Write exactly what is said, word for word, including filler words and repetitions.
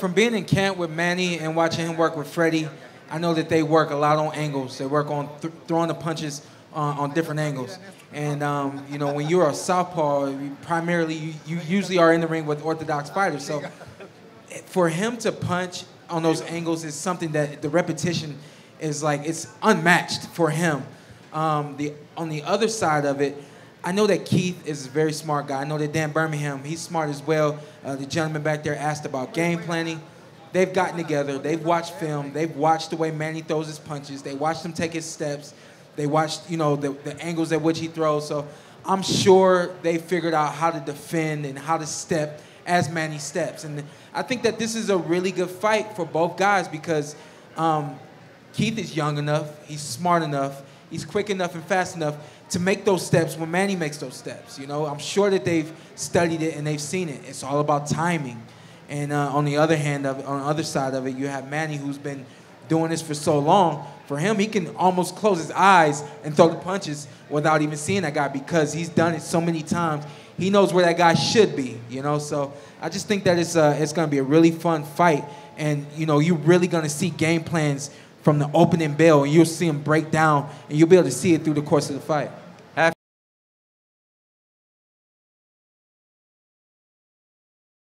From being in camp with Manny and watching him work with Freddie, I know that they work a lot on angles. They work on th throwing the punches uh, on different angles. And, um, you know, when you're a southpaw, you primarily, you, you usually are in the ring with orthodox fighters. So for him to punch on those angles is something that the repetition is like, it's unmatched for him. Um, the, on the other side of it, I know that Keith is a very smart guy. I know that Dan Birmingham, he's smart as well. Uh, the gentleman back there asked about game planning. They've gotten together. They've watched film. They've watched the way Manny throws his punches. They watched him take his steps. They watched, you know, the, the angles at which he throws. So I'm sure they figured out how to defend and how to step as Manny steps. And I think that this is a really good fight for both guys because um, Keith is young enough. He's smart enough. He's quick enough and fast enough to make those steps when Manny makes those steps. You know, I'm sure that they've studied it and they've seen it. It's all about timing. And uh, on the other hand, of, on the other side of it, you have Manny who's been doing this for so long. For him, he can almost close his eyes and throw the punches without even seeing that guy because he's done it so many times. He knows where that guy should be, you know? So I just think that it's, uh, it's gonna be a really fun fight. And, you know, you're really gonna see game plans from the opening bell, and you'll see him break down, and you'll be able to see it through the course of the fight.